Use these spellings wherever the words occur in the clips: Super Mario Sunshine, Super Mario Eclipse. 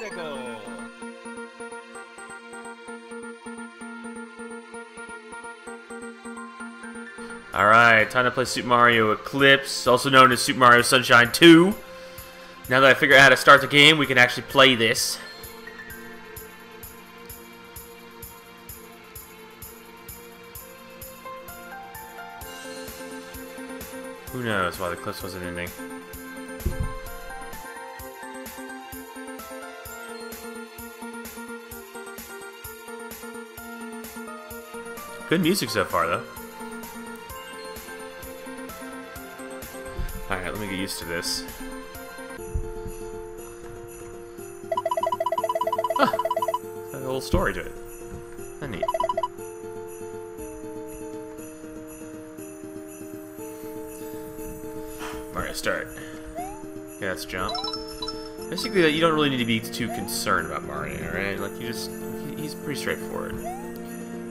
minutes ago. Alright, time to play Super Mario Eclipse, also known as Super Mario Sunshine 2. Now that I figure out how to start the game, we can actually play this. Who knows why the Eclipse wasn't ending. Good music so far, though. Alright, let me get used to this. Huh! Got a little story to it. That's neat. Alright, start. Okay, that's jump. Basically, you don't really need to be too concerned about Mario, right? Like, you just... he's pretty straightforward.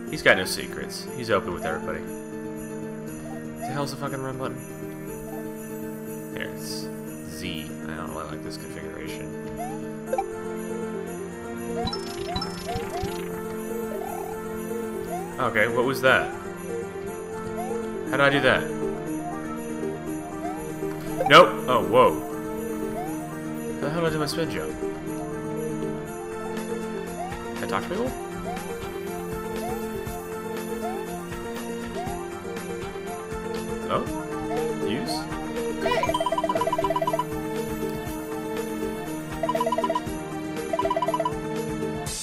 He's got no secrets. He's open with everybody. What the hell's the fucking run button? There, it's Z. I don't really like this configuration. Okay, what was that? How do I do that? Nope! Oh, whoa. What the hell did I do my spin jump? Can I talk to people? Oh? Use?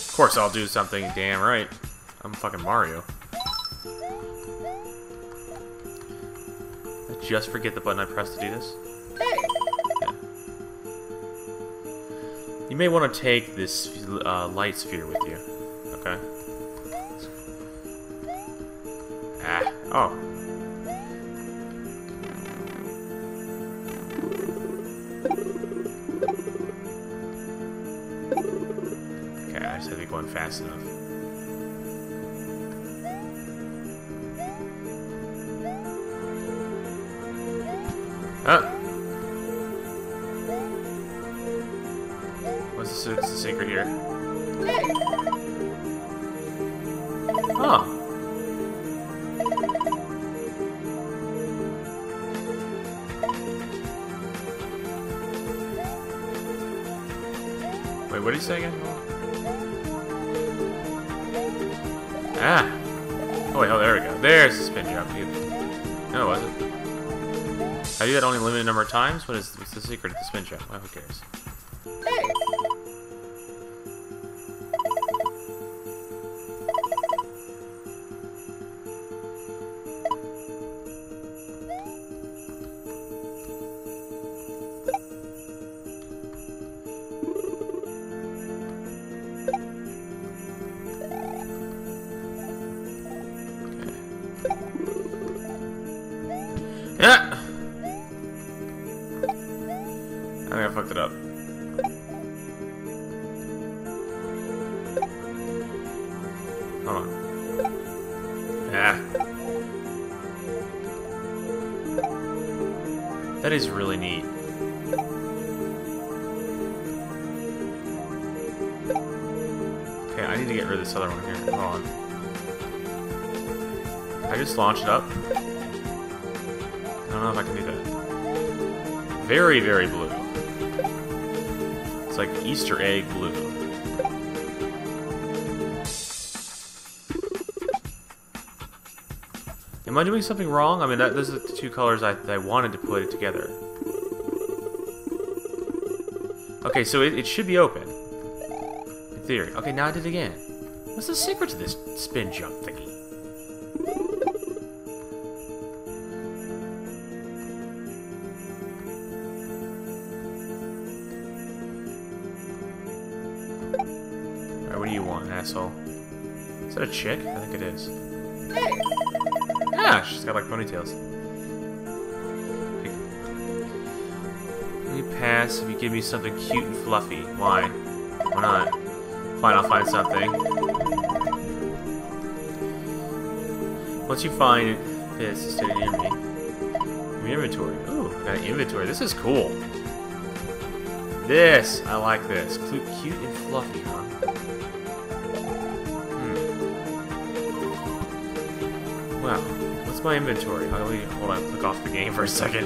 Of course I'll do something, damn right. I'm fucking Mario. I just forget the button I pressed to do this. Yeah. You may want to take this light sphere with you. Okay. Ah. Oh. Fast enough. Ah! What's the secret here? Oh! Wait, what did he say again? Ah! Oh, wait, oh, there we go. There's the spin jump. No, it wasn't. I do that only a limited number of times? What's the secret of the spin jump? Well, who cares? Yeah. I think I fucked it up. Hold on. Ah. That is really neat. Okay, I need to get rid of this other one here. Hold on. I just launched it up. I don't know if I can do that. Very, very blue. It's like Easter egg blue. Am I doing something wrong? I mean, those are the two colors I wanted to put it together. Okay, so it should be open. In theory. Okay, now I did it again. What's the secret to this spin jump thingy? What do you want, asshole? Is that a chick? I think it is. Ah, she's got like ponytails. Let me pass if you give me something cute and fluffy. Why? Why not? Fine, I'll find something. Once you find this, stay near me. Your inventory. Ooh, I got an inventory. This is cool. This! I like this. Cute and fluffy, huh? Hmm. Wow. What's my inventory? Hold on, click off the game for a second.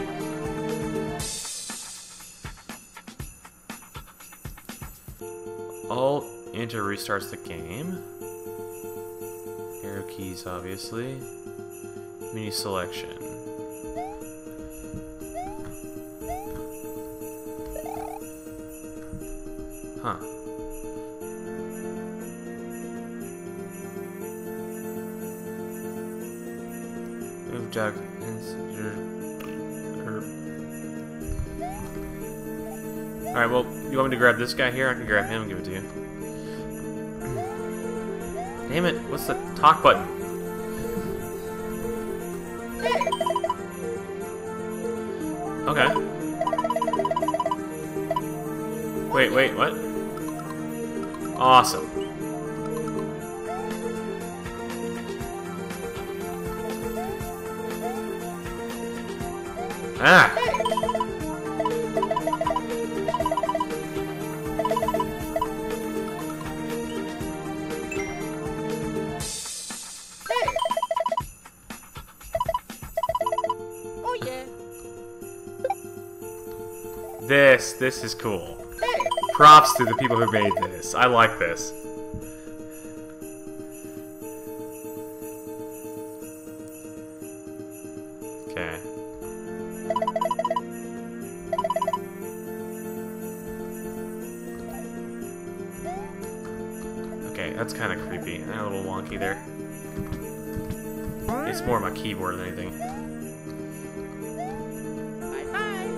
Alt Enter restarts the game. Arrow keys, obviously. Mini selection. Huh. Move dog insert. Alright, well, you want me to grab this guy here? I can grab him and give it to you. Damn it, what's the talk button? Okay. Wait, what? Awesome. Ah! Oh yeah. This is cool. Props to the people who made this. I like this. Okay. Okay, that's kind of creepy. And a little wonky there. It's more my keyboard than anything. Bye-bye.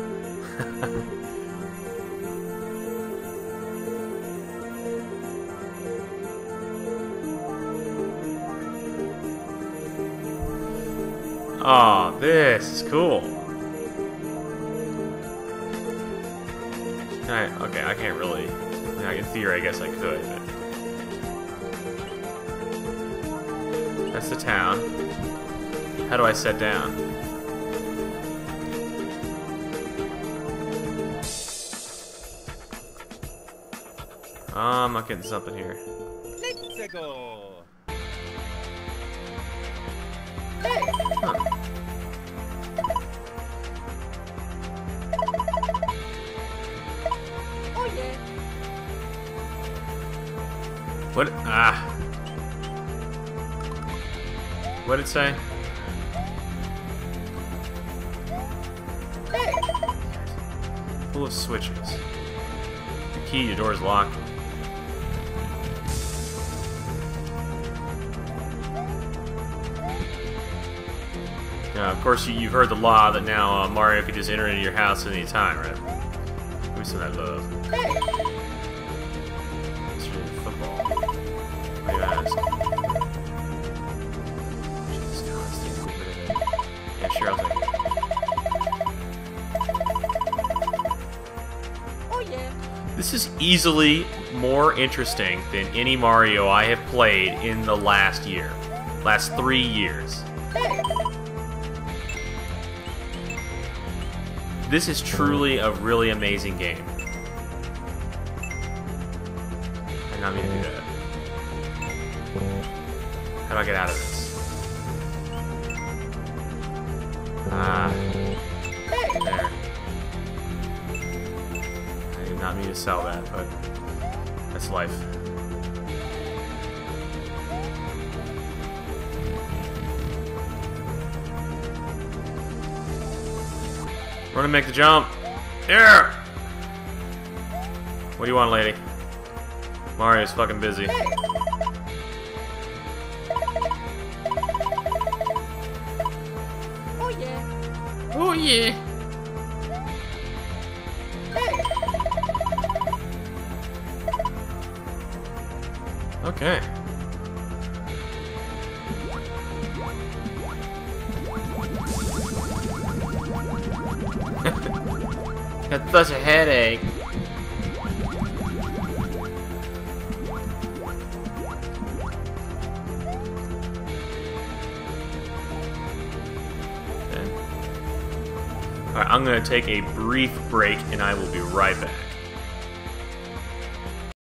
Aw, oh, this is cool. Okay, I can't really. In theory, I guess I could. But... that's the town. How do I set down? I'm not getting something here. Let's go. Huh. What? Ah. What did it say? Full of switches. The key, your door's locked. Now, of course, you've heard the law that now Mario can just enter into your house at any time, right? Give me some of that love. This is easily more interesting than any Mario I have played in the last 3 years. This is truly a really amazing game. I did not mean to do that. How do I get out of this? There. I did not mean to sell that, but that's life. We're gonna make the jump. There! What do you want, lady? Mario's fucking busy. Oh yeah. Okay. Got such a headache. I'm going to take a brief break, and I will be right back.